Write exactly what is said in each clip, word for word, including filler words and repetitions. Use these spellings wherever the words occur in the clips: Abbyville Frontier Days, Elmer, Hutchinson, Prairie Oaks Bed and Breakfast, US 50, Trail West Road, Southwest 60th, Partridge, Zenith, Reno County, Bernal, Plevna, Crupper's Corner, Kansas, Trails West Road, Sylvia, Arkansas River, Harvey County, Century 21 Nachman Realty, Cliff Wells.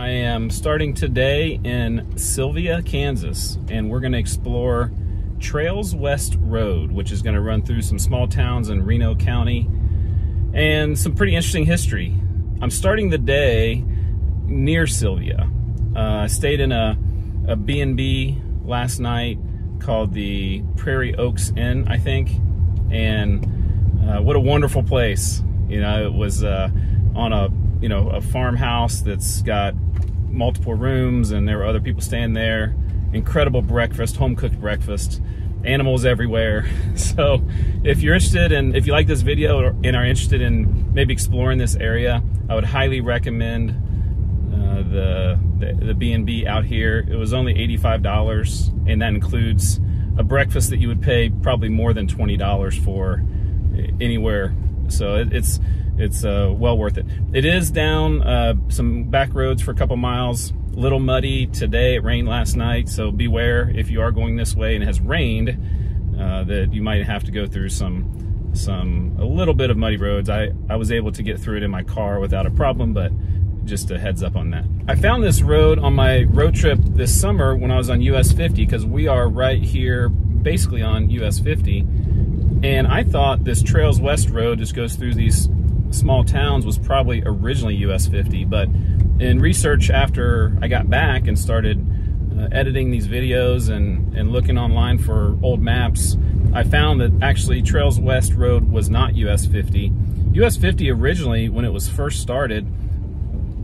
I am starting today in Sylvia, Kansas, and we're going to explore Trails West Road, which is going to run through some small towns in Reno County and some pretty interesting history. I'm starting the day near Sylvia. Uh, I stayed in a, a B and B last night called the Prairie Oaks Inn, I think, and uh, what a wonderful place. You know, it was uh, on a you know, a farmhouse that's got multiple rooms, and there were other people staying there. Incredible breakfast, home-cooked breakfast, animals everywhere. So if you're interested in, if you like this video and are interested in maybe exploring this area, I would highly recommend uh, the B and B out here. It was only eighty-five dollars, and that includes a breakfast that you would pay probably more than twenty dollars for anywhere. So it, it's, It's uh, well worth it. It is down uh, some back roads for a couple miles. A little muddy today. It rained last night, so beware if you are going this way and it has rained uh, that you might have to go through some, some a little bit of muddy roads. I, I was able to get through it in my car without a problem, but just a heads up on that. I found this road on my road trip this summer when I was on U S fifty, because we are right here basically on U S fifty. And I thought this Trails West Road just goes through these small towns was probably originally U S fifty, but in research after I got back and started uh, editing these videos and, and looking online for old maps, I found that actually Trails West Road was not U S fifty. U S fifty originally, when it was first started,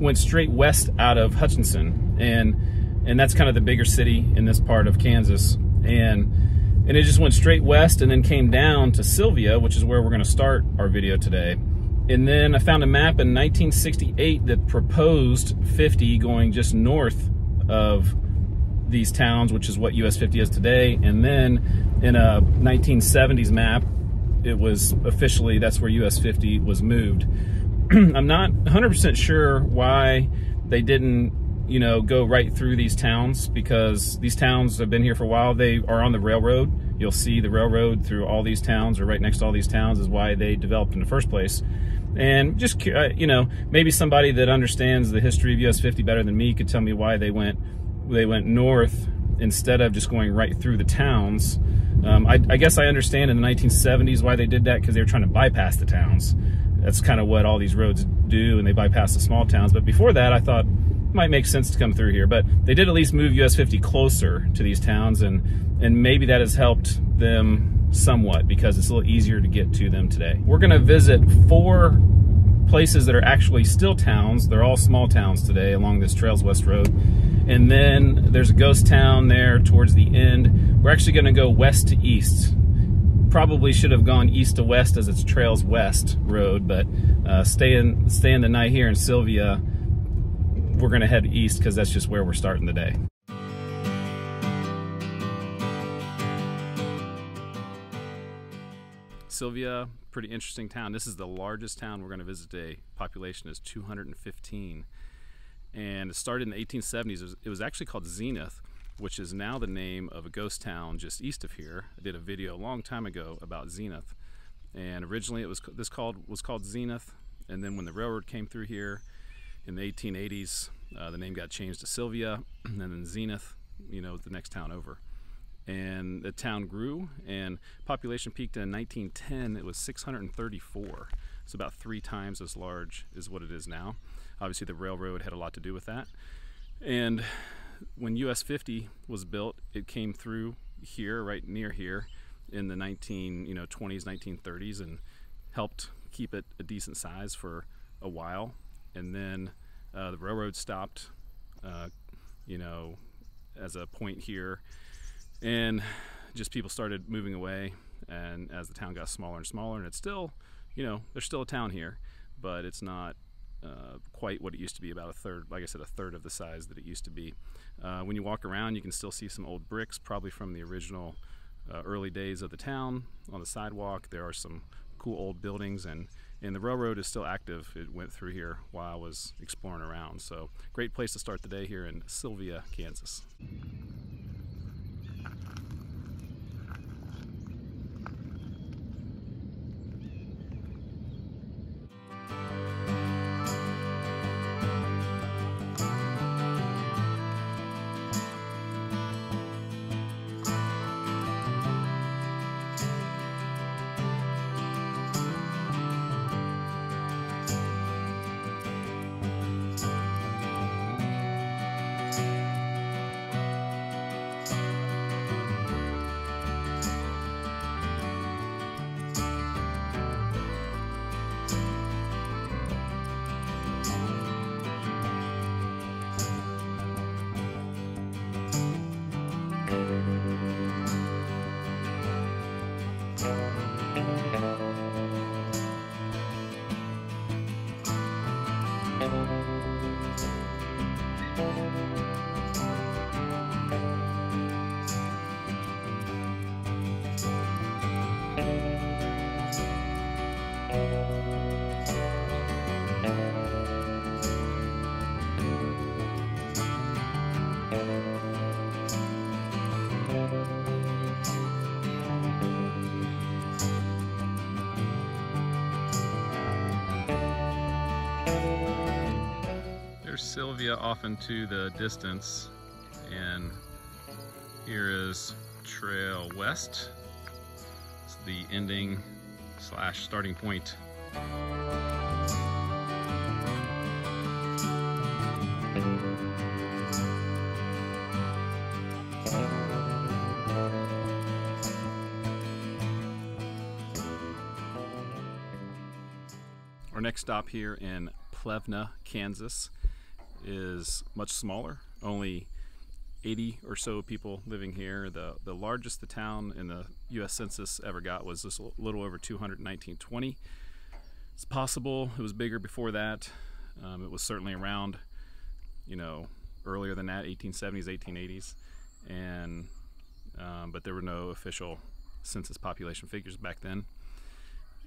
went straight west out of Hutchinson, and and that's kind of the bigger city in this part of Kansas. And and it just went straight west and then came down to Sylvia, which is where we're gonna start our video today. And then I found a map in nineteen sixty-eight that proposed fifty going just north of these towns, which is what U S fifty is today. And then in a nineteen seventies map, it was officially, that's where U S fifty was moved. I'm not one hundred percent sure why they didn't, you know, go right through these towns, because these towns have been here for a while. They are on the railroad. You'll see the railroad through all these towns, or right next to all these towns, is why they developed in the first place. And just, you know, maybe somebody that understands the history of U S fifty better than me could tell me why they went they went north instead of just going right through the towns. Um, I, I guess I understand in the nineteen seventies why they did that, because they were trying to bypass the towns. That's kind of what all these roads do, and they bypass the small towns. But before that, I thought it might make sense to come through here. But they did at least move U S fifty closer to these towns, and, and maybe that has helped them somewhat, because it's a little easier to get to them today. We're going to visit four places that are actually still towns. They're all small towns today along this Trails West Road. And then there's a ghost town there towards the end. We're actually going to go west to east. Probably should have gone east to west, as it's Trails West Road, but uh, staying, staying the night here in Sylvia, we're going to head east, because that's just where we're starting the day. Sylvia, pretty interesting town. This is the largest town we're going to visit today. Population is two hundred fifteen. And it started in the eighteen seventies. It was, it was actually called Zenith, which is now the name of a ghost town just east of here. I did a video a long time ago about Zenith. And originally it was this called was called Zenith. And then when the railroad came through here in the eighteen eighties, uh, the name got changed to Sylvia, and then Zenith, you know, the next town over. And the town grew, and population peaked in nineteen ten. It was six hundred thirty-four, so about three times as large as what it is now. Obviously the railroad had a lot to do with that. And when U S fifty was built, it came through here, right near here, in the nineteen you know twenties nineteen thirties, and helped keep it a decent size for a while. And then uh, the railroad stopped uh, you know as a point here, and just people started moving away, and as the town got smaller and smaller. And it's still, you know, there's still a town here, but it's not uh, quite what it used to be. About a third, like I said, a third of the size that it used to be. Uh, when you walk around, you can still see some old bricks, probably from the original uh, early days of the town. On the sidewalk, there are some cool old buildings, and, and the railroad is still active. It went through here while I was exploring around. So great place to start the day here in Sylvia, Kansas. There's Sylvia off into the distance, and here is Trail West. It's the ending slash starting point. Our next stop here in Plevna, Kansas is much smaller, only eighty or so people living here. The, the largest the town in the U S Census ever got was just a little over two hundred in nineteen twenty. It's possible it was bigger before that. Um, it was certainly around, you know, earlier than that, eighteen seventies, eighteen eighties. And, um, but there were no official census population figures back then.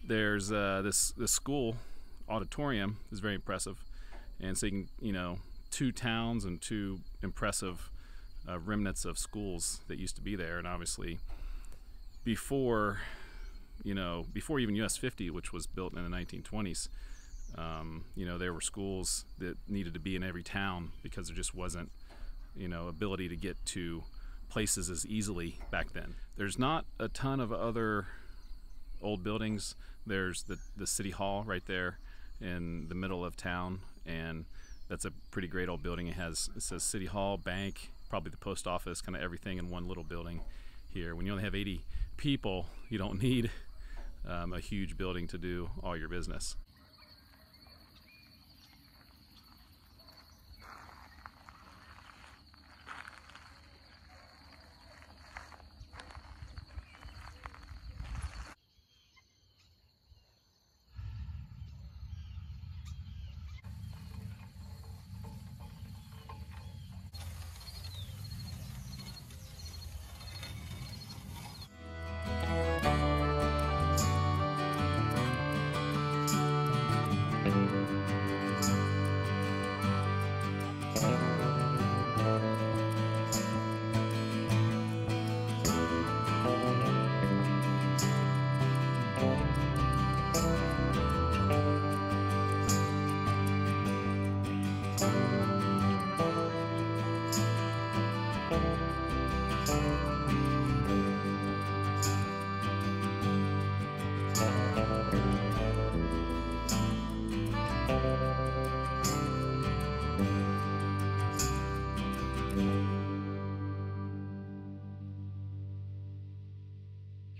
There's uh, this, this school auditorium is very impressive, and so you can, you know, two towns and two impressive uh, remnants of schools that used to be there. And obviously before, you know, before even U S fifty, which was built in the nineteen twenties, um, you know, there were schools that needed to be in every town because there just wasn't, you know, ability to get to places as easily back then. There's not a ton of other old buildings. There's the, the city hall right there in the middle of town, and that's a pretty great old building. It has, it says city hall, bank, probably the post office, kind of everything in one little building here. When you only have eighty people, you don't need um, a huge building to do all your business.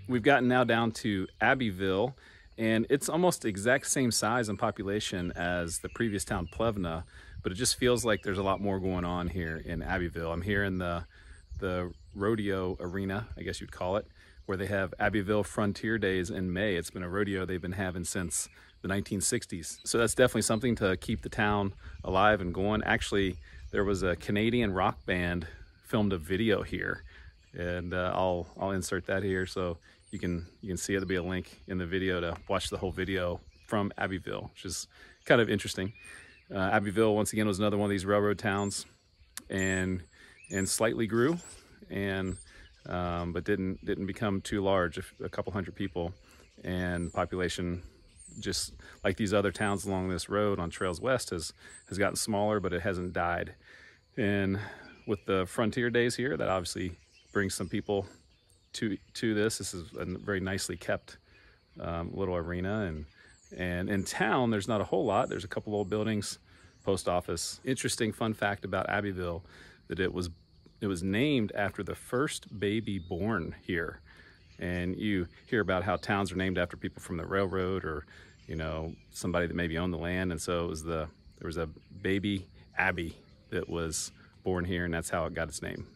We've gotten now down to Abbyville, and it's almost the exact same size and population as the previous town Plevna, but it just feels like there's a lot more going on here in Abbyville. I'm here in the, the rodeo arena, I guess you'd call it, where they have Abbyville Frontier Days in May. It's been a rodeo they've been having since the nineteen sixties. So that's definitely something to keep the town alive and going. Actually, there was a Canadian rock band filmed a video here, and uh, I'll, I'll insert that here so you can you can see it. There'll be a link in the video to watch the whole video from Abbyville, which is kind of interesting. Uh, Abbyville, once again, was another one of these railroad towns, and and slightly grew, and um, but didn't didn't become too large. A couple hundred people, and population, just like these other towns along this road on Trails West, has has gotten smaller, but it hasn't died. And with the Frontier Days here, that obviously brings some people to to this. This is a very nicely kept um, little arena, and and in town there's not a whole lot. There's a couple old buildings, post office. Interesting fun fact about Abbyville, that it was it was named after the first baby born here. And you hear about how towns are named after people from the railroad, or you know, somebody that maybe owned the land, and so it was the there was a baby Abby that was born here, and that's how it got its name.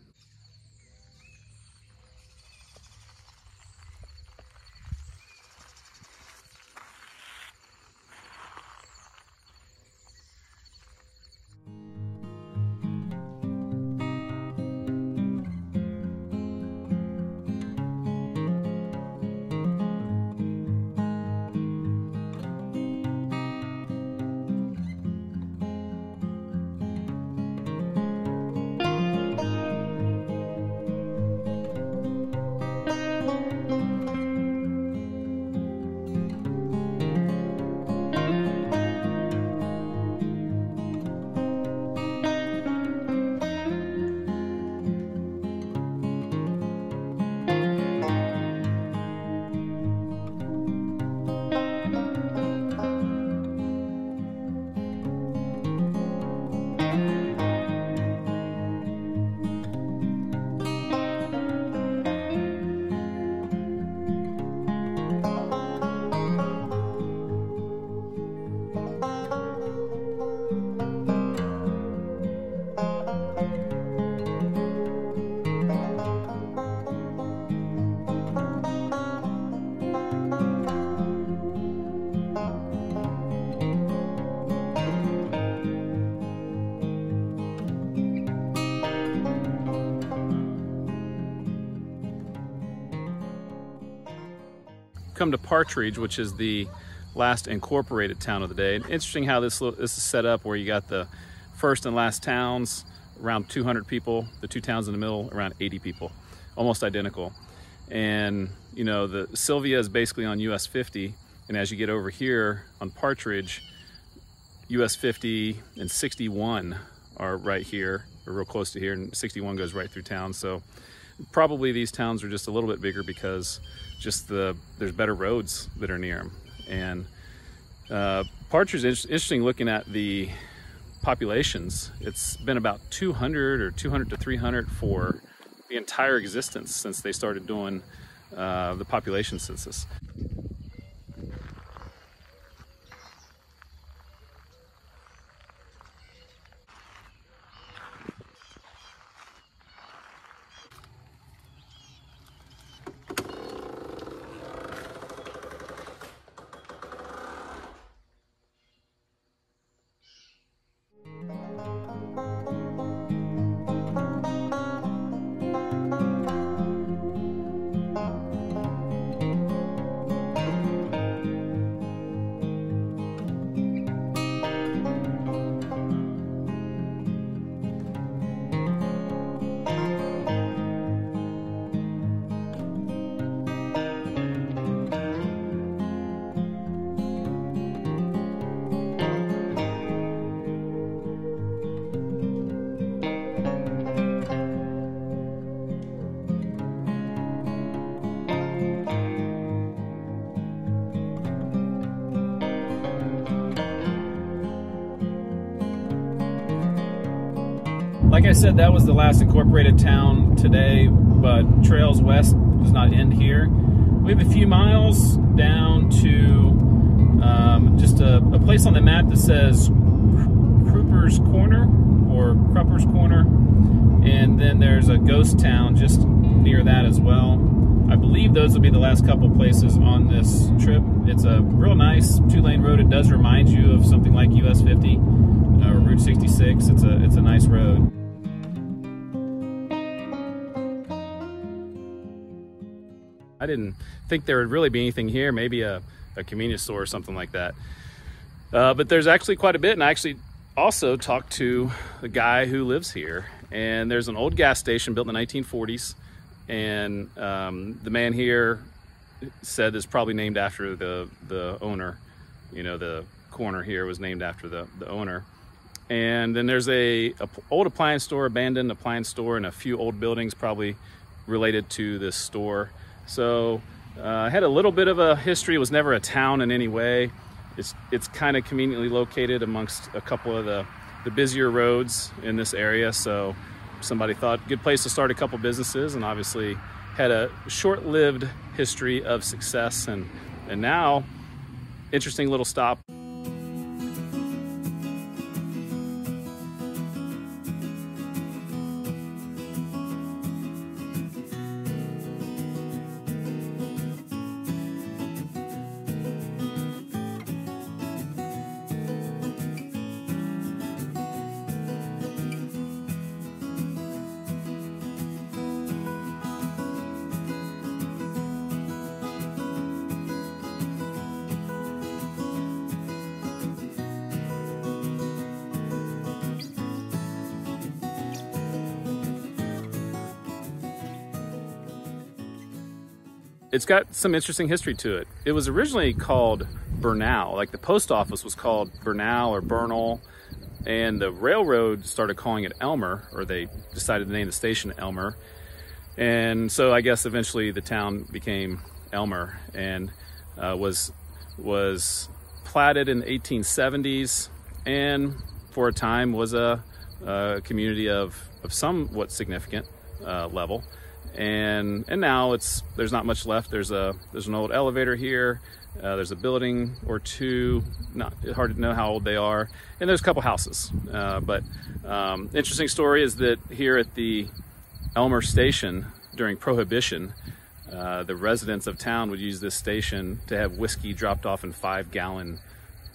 come to Partridge, which is the last incorporated town of the day. And interesting how this, this is set up, where you got the first and last towns, around two hundred people, the two towns in the middle, around eighty people, almost identical. And, you know, the Sylvia is basically on U S fifty, and as you get over here on Partridge, U S fifty and sixty-one are right here, or real close to here, and sixty-one goes right through town. So probably these towns are just a little bit bigger because just the there's better roads that are near them. And uh, Partridge is interesting looking at the populations. It's been about two hundred or two hundred to three hundred for the entire existence since they started doing uh, the population census. Like I said, that was the last incorporated town today, but Trails West does not end here. We have a few miles down to um, just a, a place on the map that says Crupper's Corner or Crupper's Corner, and then there's a ghost town just near that as well. I believe those will be the last couple places on this trip. It's a real nice two-lane road. It does remind you of something like U S fifty or Route sixty-six. It's a, it's a nice road. I didn't think there would really be anything here, maybe a, a convenience store or something like that. Uh, but there's actually quite a bit, and I actually also talked to the guy who lives here. And there's an old gas station built in the nineteen forties, and um, the man here said it's probably named after the, the owner. You know, the corner here was named after the, the owner. And then there's a, a old appliance store, abandoned appliance store, and a few old buildings probably related to this store. So uh, had a little bit of a history. It was never a town in any way. It's it's kind of conveniently located amongst a couple of the, the busier roads in this area. So somebody thought good place to start a couple businesses, and obviously had a short-lived history of success. And, and now, interesting little stop. It's got some interesting history to it. It was originally called Bernal, like the post office was called Bernal or Bernal, and the railroad started calling it Elmer, or they decided to name the station Elmer. And so I guess eventually the town became Elmer, and uh, was, was platted in the eighteen seventies, and for a time was a, a community of, of somewhat significant uh, level. And and now it's there's not much left. There's a there's an old elevator here. Uh, there's a building or two. Not hard to know how old they are. And there's a couple houses. Uh, but um, interesting story is that here at the Elmer Station during Prohibition, uh, the residents of town would use this station to have whiskey dropped off in five gallon,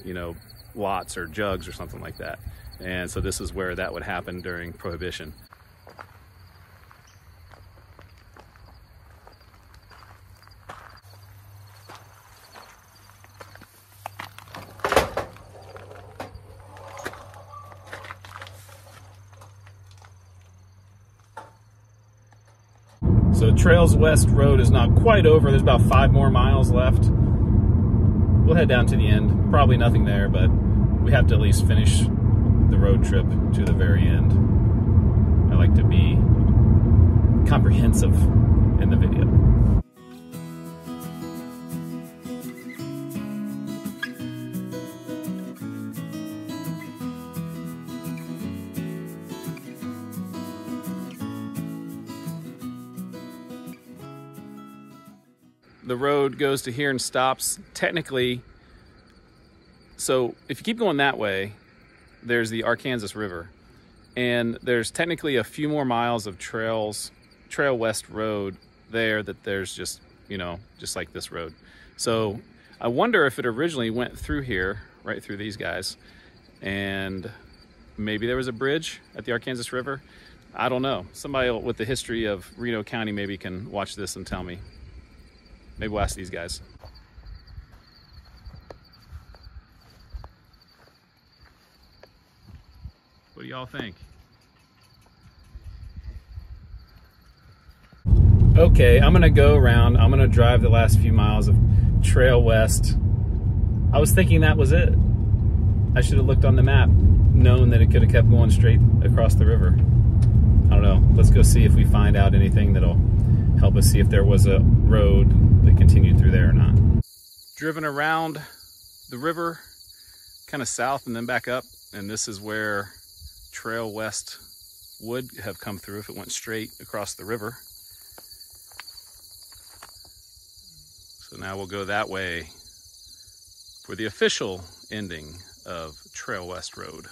you know, lots or jugs or something like that. And so this is where that would happen during Prohibition. So Trails West Road is not quite over. There's about five more miles left. We'll head down to the end. Probably nothing there, but we have to at least finish the road trip to the very end. I like to be comprehensive in the video. The road goes to here and stops technically. So if you keep going that way, there's the Arkansas River, and there's technically a few more miles of trails, Trail West Road there that there's just, you know, just like this road. So I wonder if it originally went through here, right through these guys, and maybe there was a bridge at the Arkansas River. I don't know. Somebody with the history of Reno County maybe can watch this and tell me. Maybe we'll ask these guys. What do y'all think? Okay, I'm gonna go around. I'm gonna drive the last few miles of Trail West. I was thinking that was it. I should have looked on the map, known that it could have kept going straight across the river. I don't know. Let's go see if we find out anything that'll help us see if there was a road that continued through there or not. Driven around the river, kind of south and then back up, and this is where Trail West would have come through if it went straight across the river. So now we'll go that way for the official ending of Trail West Road.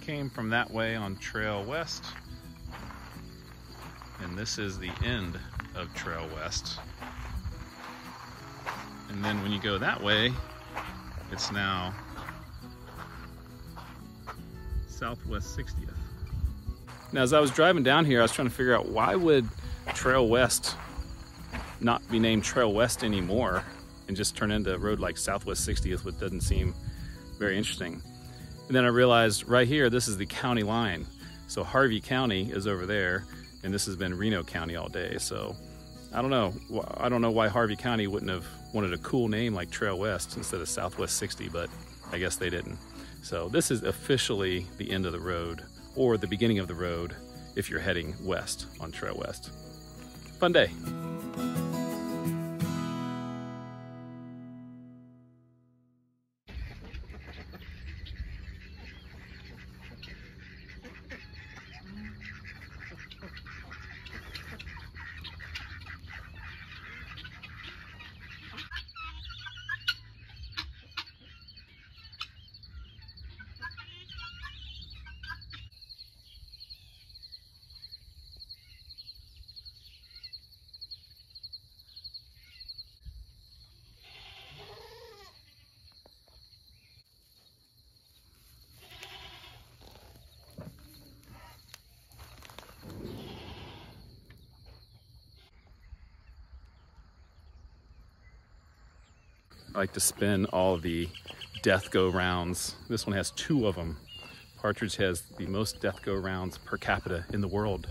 Came from that way on Trail West, and this is the end of Trail West. And then when you go that way, it's now Southwest sixtieth. Now, as I was driving down here, I was trying to figure out, why would Trail West not be named Trail West anymore and just turn into a road like Southwest sixtieth, which doesn't seem very interesting. And then I realized right here, this is the county line. So Harvey County is over there, and this has been Reno County all day. So I don't know. I don't know why Harvey County wouldn't have wanted a cool name like Trail West instead of Southwest sixty, but I guess they didn't. So this is officially the end of the road, or the beginning of the road if you're heading west on Trail West. Fun day. I like to spin all of the death go rounds. This one has two of them. Partridge has the most death go rounds per capita in the world.